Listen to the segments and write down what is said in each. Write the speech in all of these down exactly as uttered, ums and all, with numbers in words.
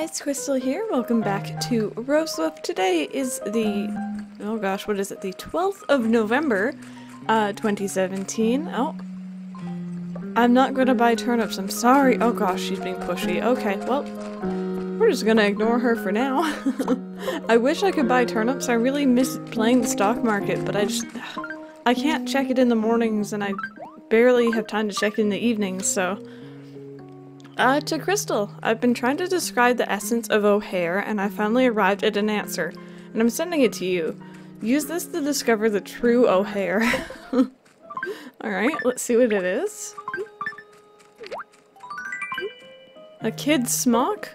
guys, Crystal here. Welcome back to Rosewood. Today is the, oh gosh, what is it? The twelfth of November, uh, twenty seventeen. Oh, I'm not gonna buy turnips, I'm sorry. Oh gosh, she's being pushy. Okay, well, we're just gonna ignore her for now. I wish I could buy turnips. I really miss playing the stock market, but I just, I can't check it in the mornings and I barely have time to check it in the evenings, so. Uh, to Crystal, I've been trying to describe the essence of O'Hare, and I finally arrived at an answer, and I'm sending it to you. Use this to discover the true O'Hare. Alright, let's see what it is. A kid's smock?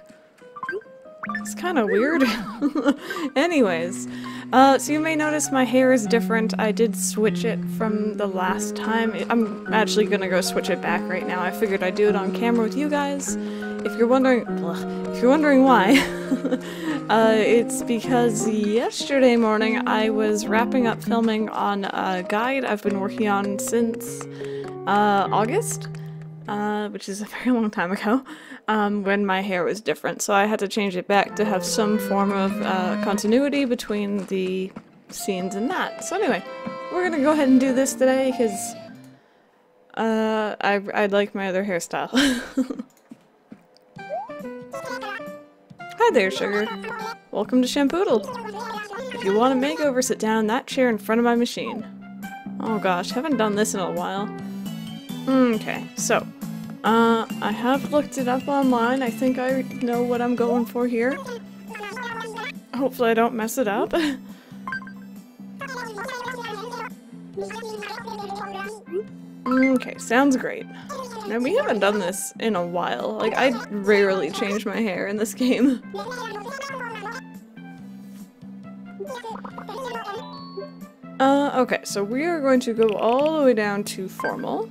It's kind of weird. Anyways, uh, so you may notice my hair is different. I did switch it from the last time. I'm actually gonna go switch it back right now. I figured I'd do it on camera with you guys. If you're wondering, ugh, if you're wondering why, uh, it's because yesterday morning I was wrapping up filming on a guide I've been working on since uh, August. Uh, which is a very long time ago, um, when my hair was different, so I had to change it back to have some form of uh, continuity between the scenes and that. So anyway, we're gonna go ahead and do this today, because uh, I, I like my other hairstyle. Hi there, sugar. Welcome to Shampoodle. If you want a makeover, sit down in that chair in front of my machine. Oh gosh, haven't done this in a while. Okay, so. Uh, I have looked it up online. I think I know what I'm going for here. Hopefully I don't mess it up. Okay, sounds great. Now, we haven't done this in a while. Like, I rarely change my hair in this game. Uh, okay, so we are going to go all the way down to formal.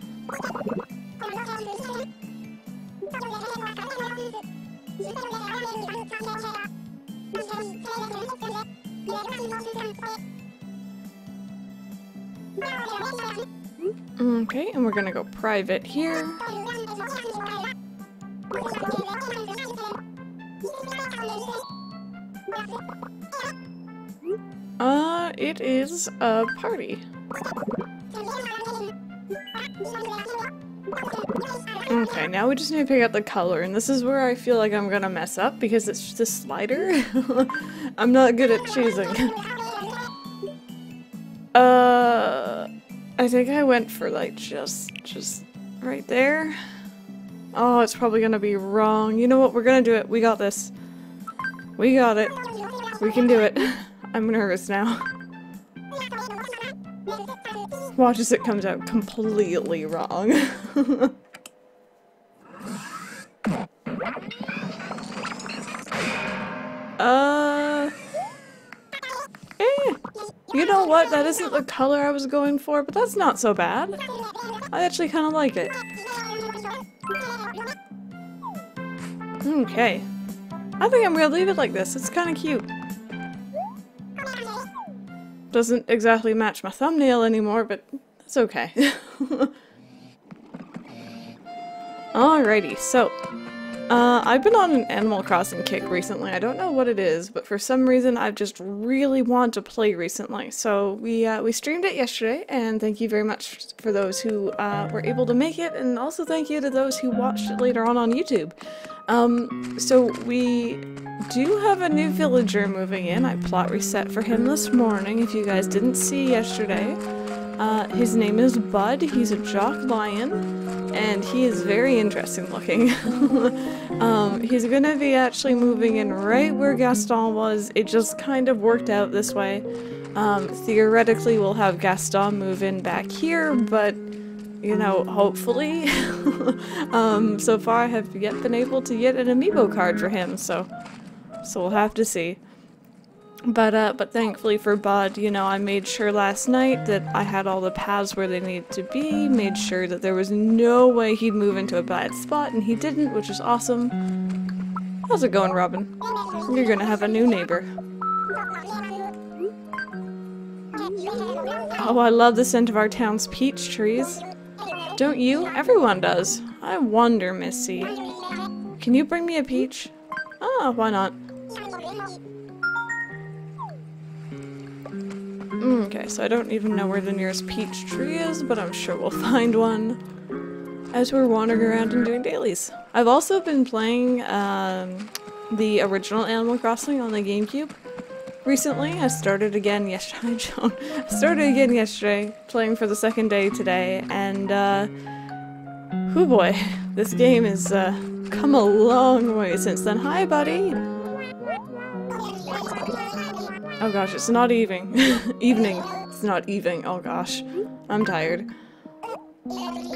Okay, and we're gonna go private here. Uh, it is a party. Okay, now we just need to pick out the color, and this is where I feel like I'm gonna mess up because it's just a slider. I'm not good at choosing. Uh, I think I went for like just, just right there. Oh, it's probably gonna be wrong. You know what? We're gonna do it. We got this. We got it. We can do it. I'm nervous now. Watch as it comes out completely wrong. uh, eh. You know what? That isn't the color I was going for, but that's not so bad. I actually kind of like it. Okay. I think I'm gonna leave it like this. It's kind of cute. Doesn't exactly match my thumbnail anymore, but that's okay. Alrighty, so uh, I've been on an Animal Crossing kick recently. I don't know what it is, but for some reason I've just really wanted to play recently. So we uh, we streamed it yesterday, and thank you very much for those who uh, were able to make it, and also thank you to those who watched it later on on YouTube. Um, so we do have a new villager moving in. I plot reset for him this morning, if you guys didn't see yesterday. Uh, his name is Bud, he's a jock lion, and he is very interesting looking. um, he's gonna be actually moving in right where Gaston was. It just kind of worked out this way. Um, theoretically we'll have Gaston move in back here, but you know, hopefully. um, so far I have yet been able to get an amiibo card for him, so so we'll have to see. But uh, but thankfully for Bud, you know, I made sure last night that I had all the paths where they needed to be, made sure that there was no way he'd move into a bad spot, and he didn't, which is awesome. How's it going, Robin? You're gonna have a new neighbor. Oh, I love the scent of our town's peach trees. Don't you? Everyone does. I wonder, Missy. Can you bring me a peach? Oh, why not? Mm, okay, so I don't even know where the nearest peach tree is, but I'm sure we'll find one as we're wandering around and doing dailies. I've also been playing um, the original Animal Crossing on the GameCube. Recently, I started again yesterday, Joan. I started again yesterday, playing for the second day today, and, uh, hoo boy, this game has, uh, come a long way since then. Hi, buddy! Oh gosh, it's not evening. evening. It's not evening. Oh gosh. I'm tired.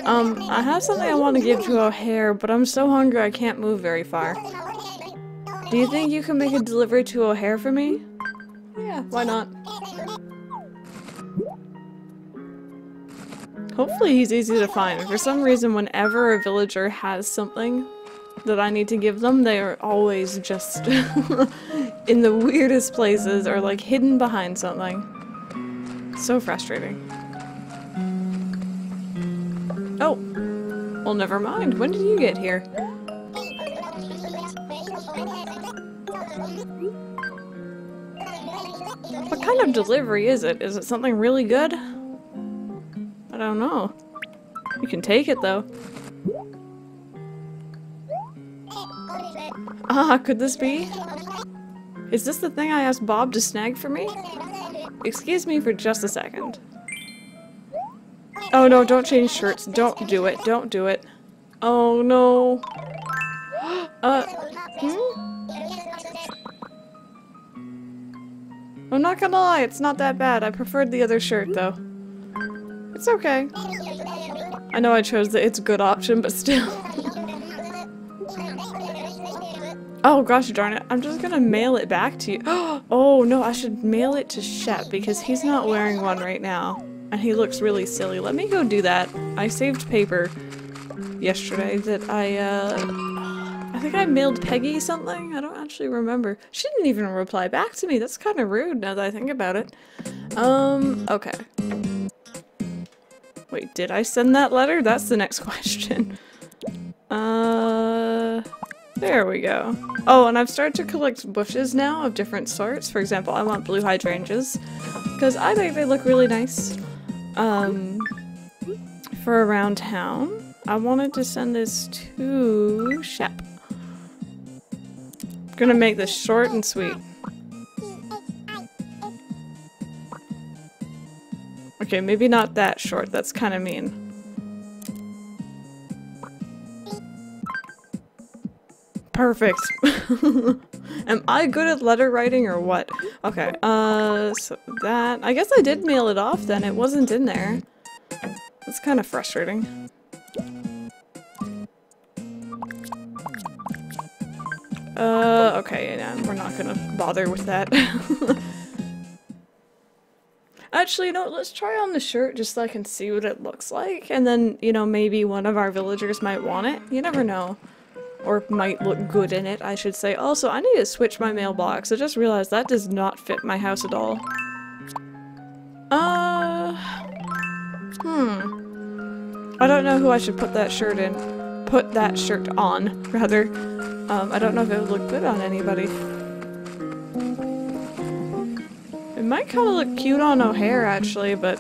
Um, I have something I want to give to O'Hare, but I'm so hungry I can't move very far. Do you think you can make a delivery to O'Hare for me? Yeah, why not? Hopefully he's easy to find. For some reason, whenever a villager has something that I need to give them, they are always just in the weirdest places or like hidden behind something. So frustrating. Oh, well, never mind. When did you get here? What kind of delivery is it? Is it something really good? I don't know. You can take it though. Ah, could this be? Is this the thing I asked Bob to snag for me? Excuse me for just a second. Oh no, don't change shirts. Don't do it. Don't do it. Oh no. Uh, hmm? I'm not gonna lie, it's not that bad. I preferred the other shirt, though. It's okay. I know I chose the it's good option, but still. Oh, gosh darn it. I'm just gonna mail it back to you. Oh, no, I should mail it to Shep, because he's not wearing one right now. And he looks really silly. Let me go do that. I saved paper yesterday that I, uh... I think I mailed Peggy something? I don't actually remember. She didn't even reply back to me. That's kind of rude now that I think about it. Um, okay. Wait, did I send that letter? That's the next question. Uh, there we go. Oh, and I've started to collect bushes now of different sorts. For example, I want blue hydrangeas because I think they look really nice um, for around town. I wanted to send this to Shep. Gonna make this short and sweet. Okay, maybe not that short. That's kind of mean. Perfect. Am I good at letter writing or what? Okay, uh, so that... I guess I did mail it off then. It wasn't in there. That's kind of frustrating. Uh, okay, yeah, we're not gonna bother with that. Actually, you know, let's try on the shirt just so I can see what it looks like, and then, you know, maybe one of our villagers might want it. You never know. Or might look good in it, I should say. Also, I need to switch my mailbox. I just realized that does not fit my house at all. Uh... Hmm. I don't know who I should put that shirt in. Put that shirt on, rather. Um, I don't know if it would look good on anybody. It might kind of look cute on O'Hare, actually, but...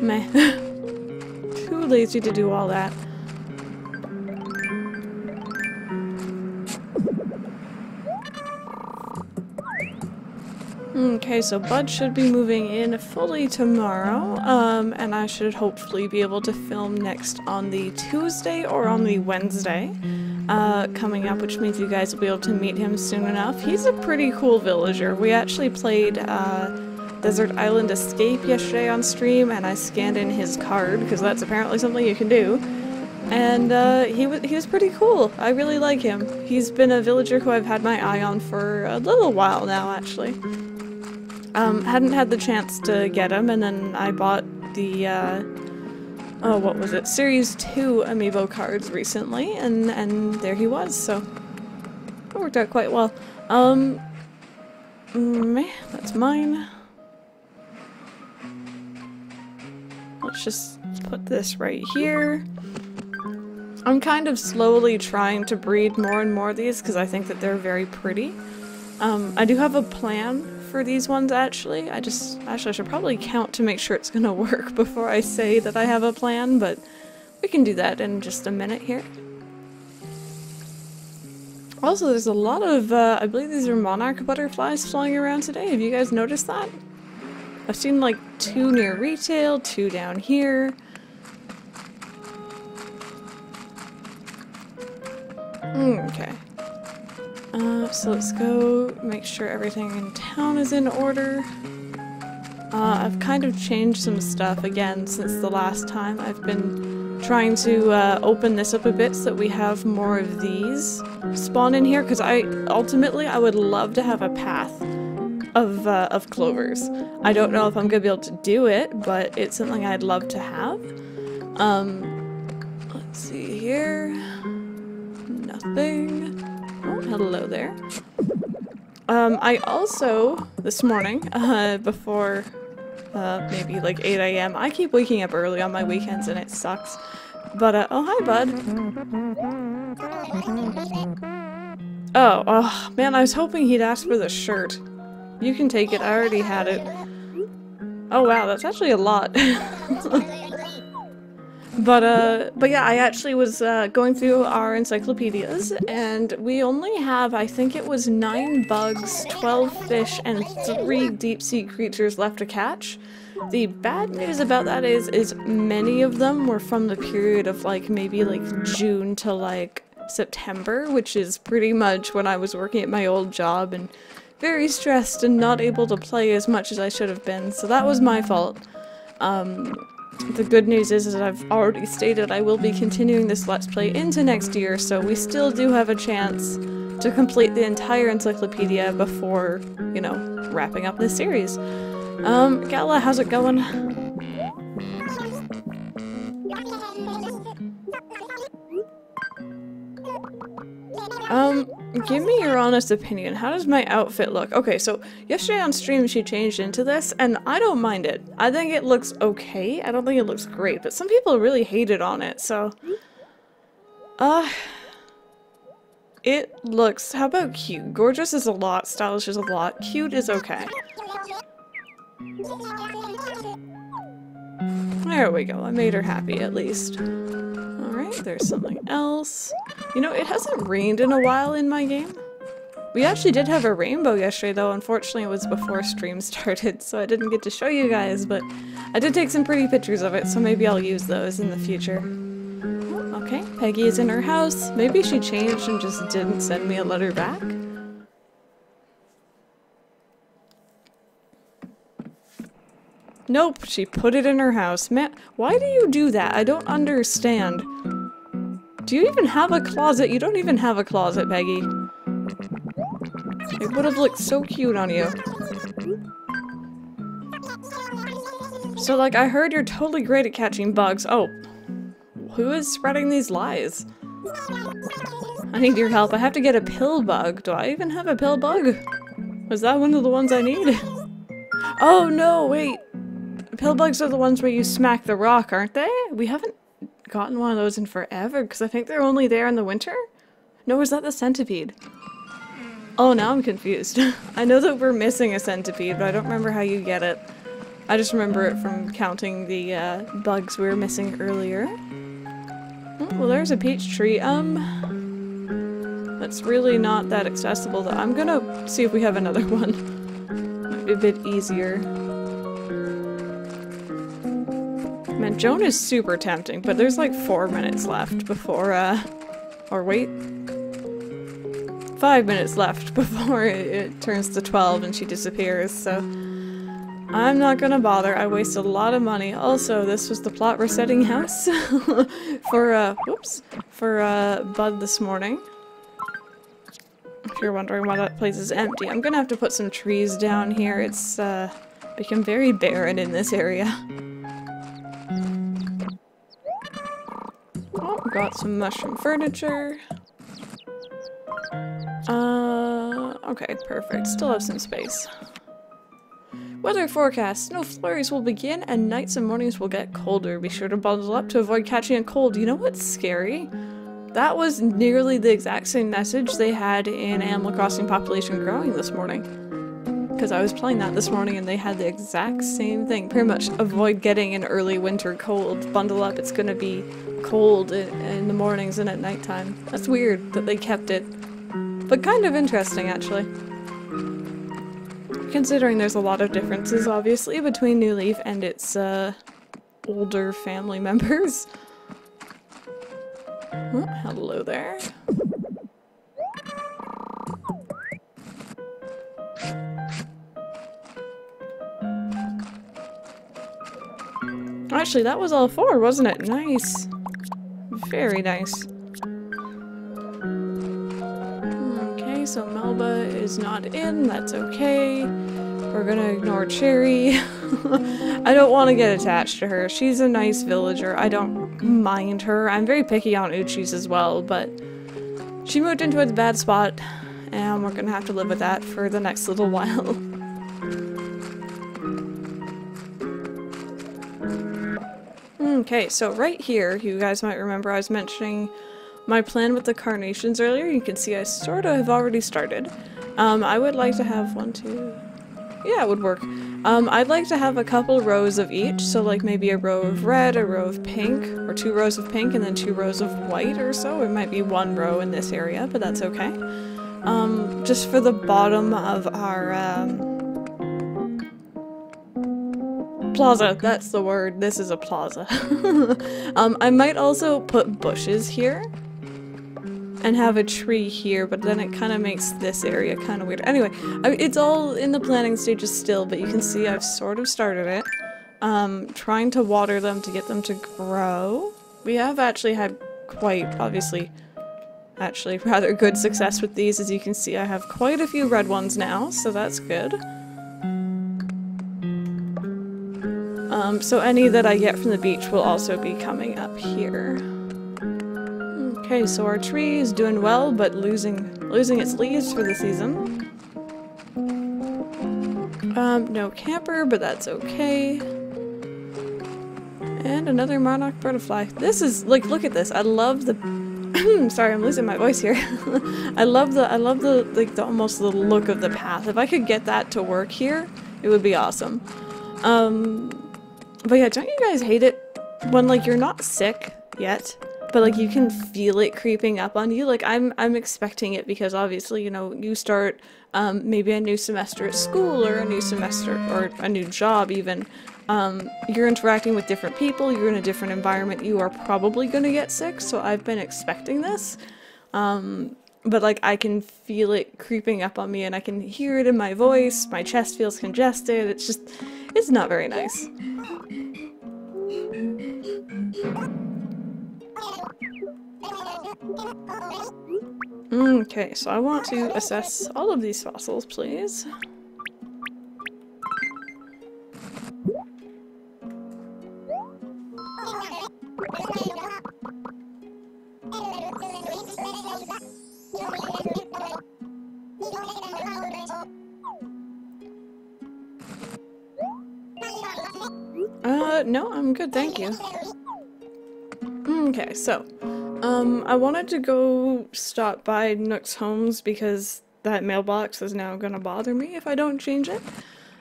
meh. Too lazy to do all that. Okay, so Bud should be moving in fully tomorrow, um, and I should hopefully be able to film next on the Tuesday or on the Wednesday. Uh, coming up, which means you guys will be able to meet him soon enough. He's a pretty cool villager. We actually played uh, Desert Island Escape yesterday on stream, and I scanned in his card, because that's apparently something you can do. And uh, he, he was pretty cool. I really like him. He's been a villager who I've had my eye on for a little while now, actually. Um, hadn't had the chance to get him, and then I bought the... Uh, Oh, what was it? Series two amiibo cards recently, and, and there he was, so it worked out quite well. Um, that's mine. Let's just put this right here. I'm kind of slowly trying to breed more and more of these because I think that they're very pretty. Um, I do have a plan for these ones, actually. I just, actually I should probably count to make sure it's gonna work before I say that I have a plan, but we can do that in just a minute here. Also, there's a lot of, uh, I believe these are monarch butterflies flying around today. Have you guys noticed that? I've seen like two near retail, two down here. Mm, okay. Uh, so let's go make sure everything in town is in order. Uh, I've kind of changed some stuff again since the last time. I've been trying to uh, open this up a bit so that we have more of these spawn in here, because I ultimately I would love to have a path of, uh, of clovers. I don't know if I'm going to be able to do it, but it's something I'd love to have. Um, let's see here. Nothing. Oh, hello there. Um, I also, this morning, uh, before uh, maybe like eight A M, I keep waking up early on my weekends and it sucks. But, uh, oh, hi, bud. Oh, oh, man, I was hoping he'd ask for the shirt. You can take it, I already had it. Oh, wow, that's actually a lot. But, uh, but yeah, I actually was, uh, going through our encyclopedias, and we only have, I think it was nine bugs, twelve fish, and three deep-sea creatures left to catch. The bad news about that is, is many of them were from the period of, like, maybe, like, June to, like, September, which is pretty much when I was working at my old job, and very stressed and not able to play as much as I should have been, so that was my fault. Um... The good news is, is I've already stated I will be continuing this Let's Play into next year, so we still do have a chance to complete the entire encyclopedia before, you know, wrapping up this series. Um, Gala, how's it going? Um, give me your honest opinion. How does my outfit look? Okay, so yesterday on stream she changed into this, and I don't mind it. I think it looks okay. I don't think it looks great, but some people really hated on it, so... Uh... It looks... How about cute? Gorgeous is a lot, stylish is a lot, cute is okay. There we go, I made her happy at least. There's something else. You know, it hasn't rained in a while in my game. We actually did have a rainbow yesterday, though. Unfortunately, it was before stream started, so I didn't get to show you guys, but I did take some pretty pictures of it, so maybe I'll use those in the future. Okay, Peggy is in her house. Maybe she changed and just didn't send me a letter back. Nope, she put it in her house. Man, why do you do that? I don't understand. Do you even have a closet? You don't even have a closet, Peggy. It would have looked so cute on you. So, like, I heard you're totally great at catching bugs. Oh, who is spreading these lies? I need your help. I have to get a pill bug. Do I even have a pill bug? Was that one of the ones I need? Oh, no, wait. Pill bugs are the ones where you smack the rock, aren't they? We haven't gotten one of those in forever, because I think they're only there in the winter? No, is that the centipede? Oh, now I'm confused. I know that we're missing a centipede, but I don't remember how you get it. I just remember it from counting the uh, bugs we were missing earlier. Oh, well, there's a peach tree. Um, that's really not that accessible, though. I'm gonna see if we have another one. Might be a bit easier. Man, Joan is super tempting, but there's like four minutes left before, uh, or wait, five minutes left before it, it turns to twelve and she disappears, so I'm not gonna bother. I waste a lot of money. Also, this was the plot resetting house for, uh, whoops, for, uh, Bud this morning. If you're wondering why that place is empty, I'm gonna have to put some trees down here. It's, uh, become very barren in this area. Oh, got some mushroom furniture. Uh, okay, perfect. Still have some space. Weather forecast. Snow flurries will begin and nights and mornings will get colder. Be sure to bundle up to avoid catching a cold. You know what's scary? That was nearly the exact same message they had in Animal Crossing Population Growing this morning. Because I was playing that this morning and they had the exact same thing. Pretty much avoid getting an early winter cold. Bundle up, it's going to be cold in, in the mornings and at nighttime. That's weird that they kept it. But kind of interesting, actually. Considering there's a lot of differences, obviously, between New Leaf and its uh, older family members. Oh, hello there. Actually, that was all four, wasn't it? Nice. Very nice. Okay, so Melba is not in. That's okay. We're gonna ignore Cherry. I don't want to get attached to her. She's a nice villager. I don't mind her. I'm very picky on Uchi's as well, but she moved into a bad spot, and we're gonna have to live with that for the next little while. Okay, so right here, you guys might remember I was mentioning my plan with the carnations earlier. You can see I sort of have already started. Um, I would like to have one, two... Yeah, it would work. Um, I'd like to have a couple rows of each, so like maybe a row of red, a row of pink, or two rows of pink and then two rows of white or so. It might be one row in this area, but that's okay. Um, just for the bottom of our, um... plaza, that's the word. This is a plaza. um, I might also put bushes here. And have a tree here, but then it kind of makes this area kind of weird. Anyway, I, it's all in the planning stages still, but you can see I've sort of started it. Um, trying to water them to get them to grow. We have actually had quite, obviously, actually rather good success with these. As you can see, I have quite a few red ones now, so that's good. Um, so any that I get from the beach will also be coming up here. Okay, so our tree is doing well, but losing losing its leaves for the season. Um, no camper, but that's okay. And another monarch butterfly. This is like, look at this. I love the. Sorry, I'm losing my voice here. I love the I love the like the almost the look of the path. If I could get that to work here, it would be awesome. Um, but yeah, don't you guys hate it when like you're not sick yet? But like you can feel it creeping up on you. Like I'm I'm expecting it because obviously, you know, you start um, maybe a new semester at school or a new semester or a new job even. Um, you're interacting with different people, you're in a different environment, you are probably going to get sick, so I've been expecting this. Um, but like I can feel it creeping up on me and I can hear it in my voice, my chest feels congested, it's just, it's not very nice. Okay, so I want to assess all of these fossils, please. Uh, no, I'm good, thank you. Okay, so... Um, I wanted to go stop by Nook's Homes because that mailbox is now gonna bother me if I don't change it.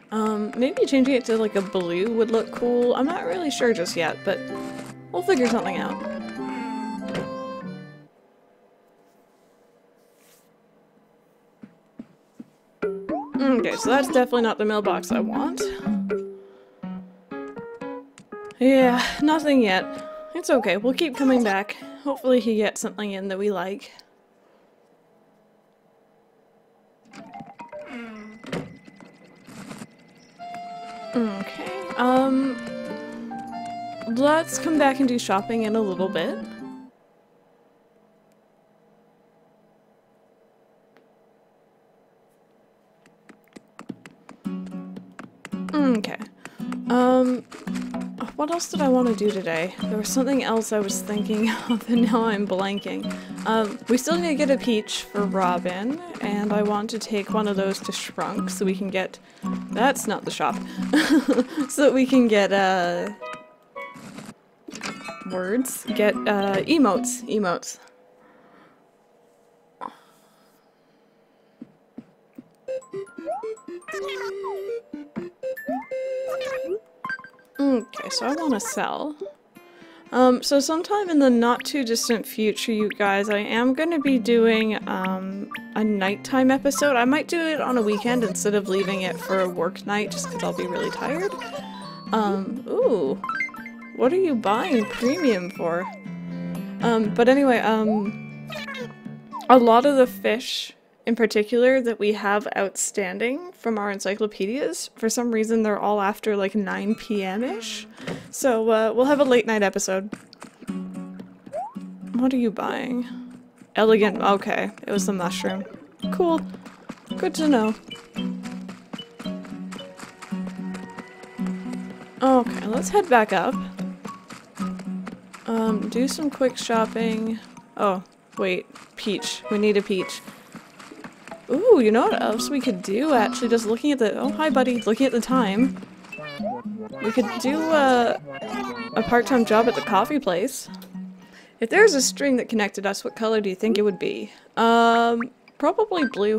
Um, maybe changing it to like a blue would look cool. I'm not really sure just yet, but we'll figure something out. Okay, so that's definitely not the mailbox I want. Yeah, nothing yet. It's okay, we'll keep coming back. Hopefully he gets something in that we like. Okay, um... let's come back and do shopping in a little bit. Okay. Um... What else did I want to do today? There was something else I was thinking of and now I'm blanking. Um, we still need to get a peach for Robin, and I want to take one of those to Shrunk so we can get... That's not the shop. So that we can get, uh... words. Get, uh, emotes. Emotes. Okay, so I want to sell. Um, so sometime in the not-too-distant future, you guys, I am going to be doing um, a nighttime episode. I might do it on a weekend instead of leaving it for a work night, just because I'll be really tired. Um, ooh, what are you buying premium for? Um, but anyway, um, a lot of the fish... in particular that we have outstanding from our encyclopedias. For some reason they're all after like nine p m ish. So uh, we'll have a late night episode. What are you buying? Elegant, okay. It was the mushroom. Cool. Good to know. Okay, let's head back up. Um, do some quick shopping. Oh, wait. Peach. We need a peach. Ooh, you know what else we could do, actually, just looking at the- oh, hi, buddy. Looking at the time. We could do uh, a part-time job at the coffee place. If there's a string that connected us, what color do you think it would be? Um, probably blue.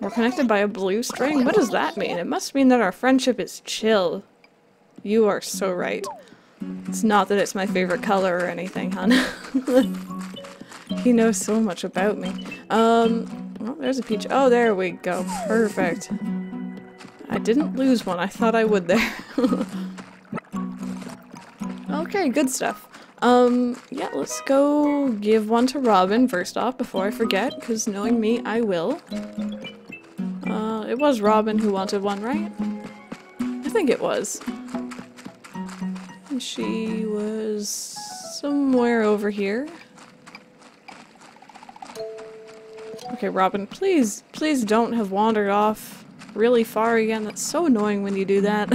We're connected by a blue string? What does that mean? It must mean that our friendship is chill. You are so right. It's not that it's my favorite color or anything, hon. He knows so much about me. Um, oh, there's a peach. Oh, there we go. Perfect. I didn't lose one. I thought I would there. Okay, good stuff. Um, yeah, let's go give one to Robin first off before I forget, because knowing me, I will. Uh, it was Robin who wanted one, right? I think it was. She was somewhere over here. Okay, Robin, please, please don't have wandered off really far again. That's so annoying when you do that.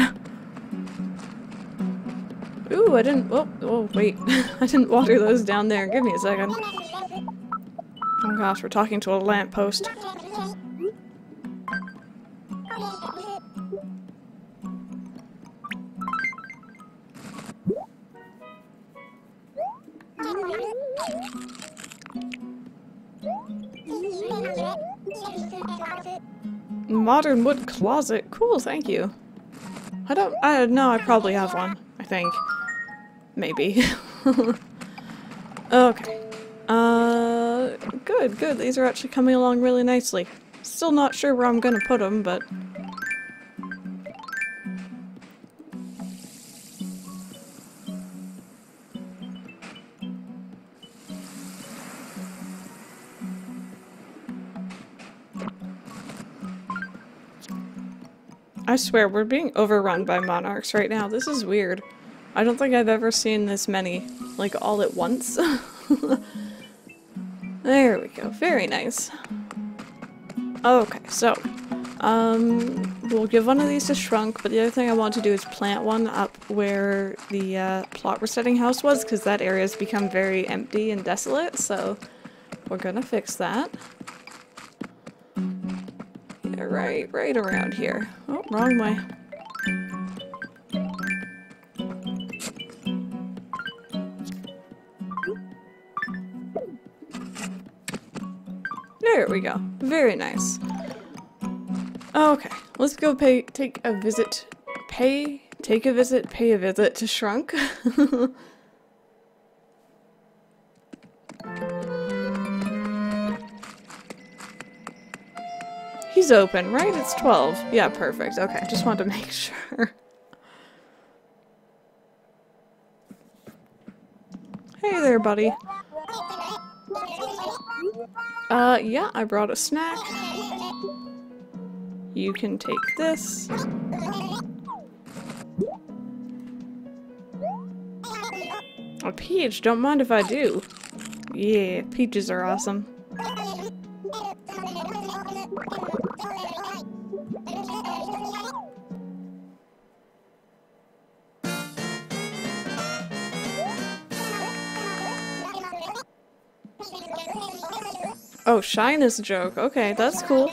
Ooh, I didn't... Oh, oh wait. I didn't water those down there. Give me a second. Oh gosh, we're talking to a lamppost. Modern wood closet. Cool, thank you. I don't... I don't know, I probably have one. I think. Maybe. Okay. Uh, good, good. These are actually coming along really nicely. Still not sure where I'm gonna put them, but... I swear, we're being overrun by monarchs right now. This is weird. I don't think I've ever seen this many, like, all at once. There we go. Very nice. Okay, so, um, we'll give one of these to Shrunk, but the other thing I want to do is plant one up where the uh, plot resetting house was, because that area's become very empty and desolate, so we're gonna fix that. Right, right around here. Oh, wrong way. There we go. Very nice. Okay, let's go pay, take a visit, pay, take a visit, pay a visit to Shrunk. He's open, right? It's twelve. Yeah, perfect. Okay, just wanted to make sure. Hey there, buddy. Uh, yeah, I brought a snack. You can take this. A peach, don't mind if I do. Yeah, peaches are awesome. Oh, shyness joke. Okay, that's cool.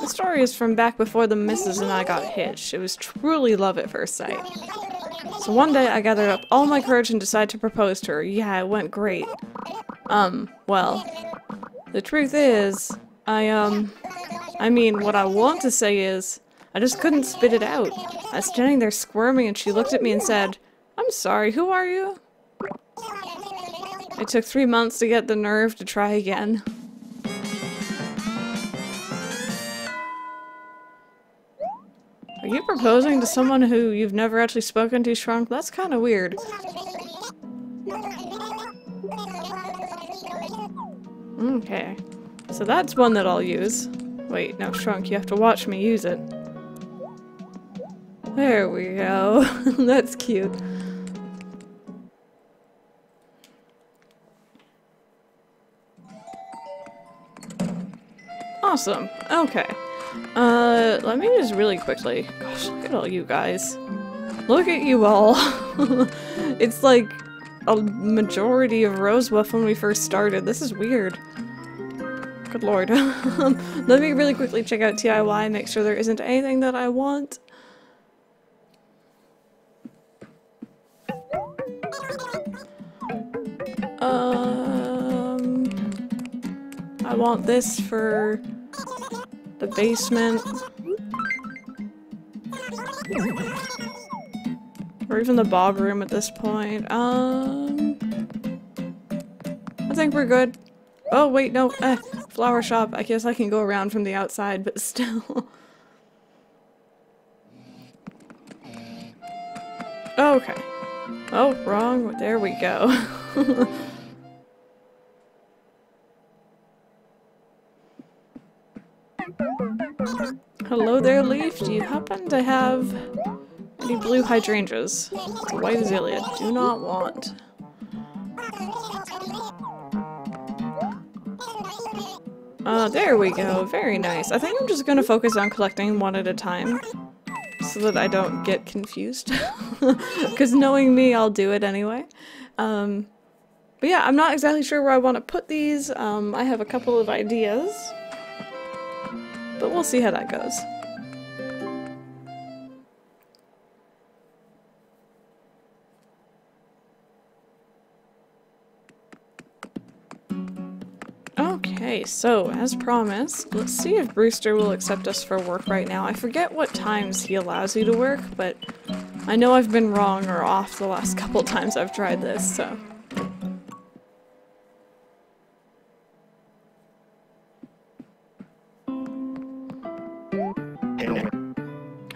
The story is from back before the missus and I got hitched. It was truly love at first sight. So one day I gathered up all my courage and decided to propose to her. Yeah, it went great. Um, well, the truth is, I, um, I mean, what I want to say is, I just couldn't spit it out. I was standing there squirming and she looked at me and said, "I'm sorry, who are you?" It took three months to get the nerve to try again. Are you proposing to someone who you've never actually spoken to, Shrunk? That's kind of weird. Okay. So that's one that I'll use. Wait, no, Shrunk, you have to watch me use it. There we go. That's cute. Awesome. Okay. Uh, let me just really quickly... Gosh, look at all you guys. Look at you all. It's like a majority of Rosewood when we first started. This is weird. Good lord. Let me really quickly check out D I Y, make sure there isn't anything that I want. Um, I want this for the basement. Or even the bob room at this point. Um, I think we're good. Oh, wait, no. Eh. Flower shop. I guess I can go around from the outside, but still. Okay. Oh, wrong. There we go. Hello there, Leaf. Do you happen to have any blue hydrangeas? White azalea. Do not want. Uh, there we go. Very nice. I think I'm just gonna focus on collecting one at a time so that I don't get confused. Because knowing me, I'll do it anyway. Um, but yeah, I'm not exactly sure where I want to put these. Um, I have a couple of ideas. But we'll see how that goes. Okay, so as promised, let's see if Brewster will accept us for work right now. I forget what times he allows you to work, but I know I've been wrong or off the last couple times I've tried this, so.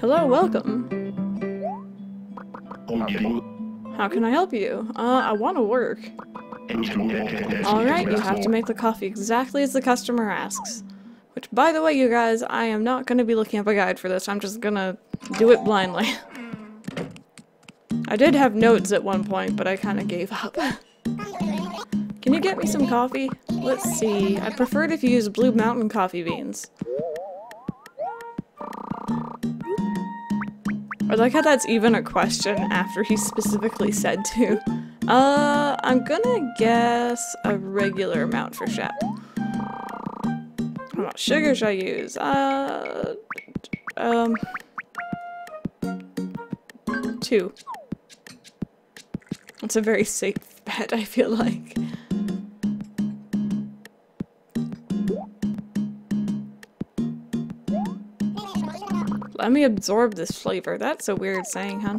Hello, welcome. How can I help you? Uh, I want to work. Alright, you have to make the coffee exactly as the customer asks. Which, by the way, you guys, I am not going to be looking up a guide for this. I'm just going to do it blindly. I did have notes at one point, but I kind of gave up. Can you get me some coffee? Let's see. I prefer it if you use Blue Mountain coffee beans. I like how that's even a question after he specifically said to. Uh, I'm gonna guess a regular amount for Shep. How much sugar should I use? Uh, um, two. That's a very safe bet, I feel like. Let me absorb this flavor. That's a weird saying, huh?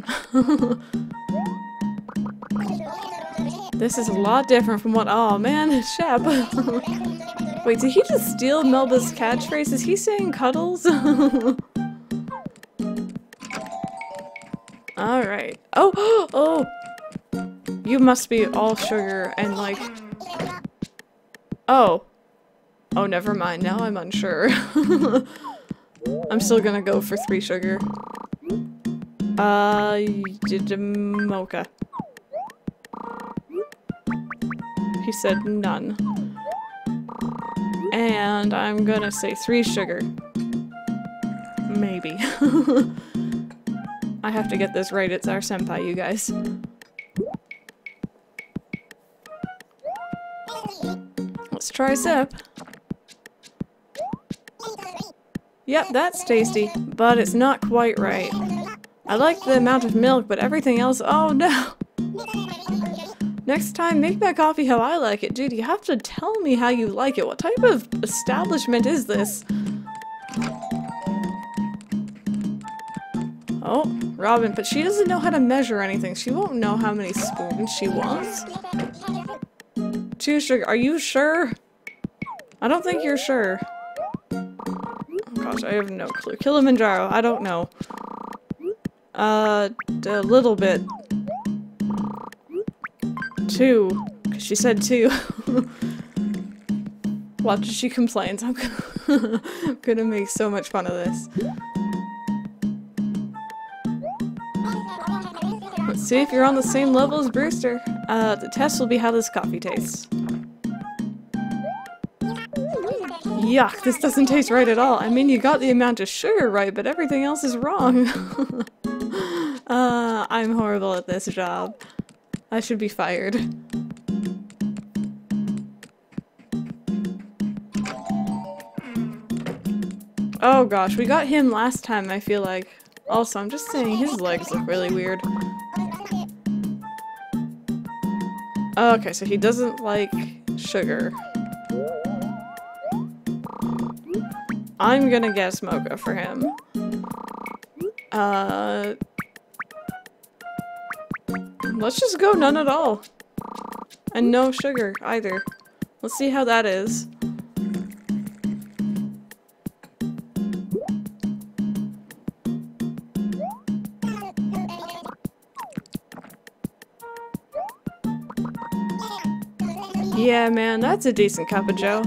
This is a lot different from what- oh man, Shep. Wait, did he just steal Melba's catchphrase? Is he saying cuddles? Alright. Oh! Oh! You must be all sugar and like... Oh. Oh, never mind. Now I'm unsure. I'm still gonna go for three sugar. Uh, mocha. He said none. And I'm gonna say three sugar. Maybe. I have to get this right, it's our senpai, you guys. Let's try sip. Yep, that's tasty, but it's not quite right. I like the amount of milk, but everything else, oh no! Next time, make my coffee how I like it. Dude, you have to tell me how you like it. What type of establishment is this? Oh, Robin, but she doesn't know how to measure anything. She won't know how many spoons she wants. Two sugar, are you sure? I don't think you're sure. Gosh, I have no clue. Kilimanjaro, I don't know. Uh, a little bit. Two. Because she said two. Watch as she complains. I'm gonna, I'm gonna make so much fun of this. Let's see if you're on the same level as Brewster. Uh, the test will be how this coffee tastes. Yuck, this doesn't taste right at all. I mean, you got the amount of sugar right, but everything else is wrong. uh, I'm horrible at this job. I should be fired. Oh gosh, we got him last time, I feel like. Also, I'm just saying his legs look really weird. Okay, so he doesn't like sugar. I'm gonna guess mocha for him. Uh, let's just go none at all. And no sugar either. Let's see how that is. Yeah, man, that's a decent cup of joe.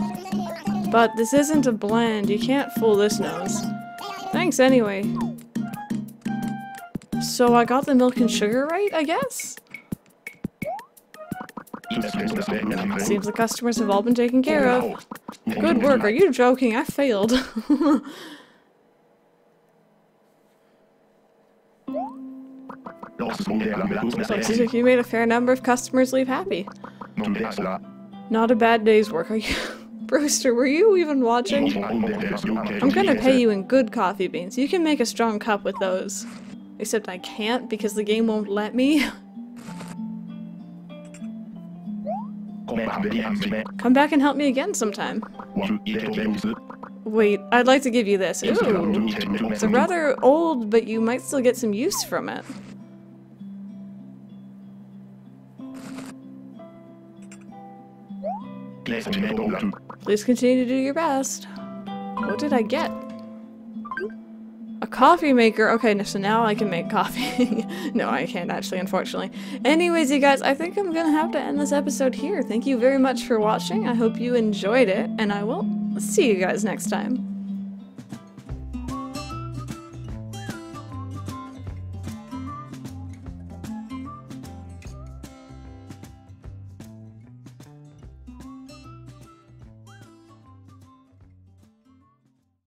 But this isn't a blend, you can't fool this nose. Thanks anyway. So I got the milk and sugar right, I guess? Seems the customers have all been taken care of. Good work, are you joking? I failed. Looks like you made a fair number of customers leave happy. Not a bad day's work, are you? Brewster, were you even watching? I'm gonna pay you in good coffee beans. You can make a strong cup with those. Except I can't because the game won't let me. Come back and help me again sometime. Wait, I'd like to give you this. Ooh, it's a rather old, but you might still get some use from it. Please continue to do your best. What did I get? A coffee maker. Okay, so now I can make coffee. No, I can't actually, unfortunately. Anyways, you guys, I think I'm gonna have to end this episode here. Thank you very much for watching. I hope you enjoyed it, and I will see you guys next time.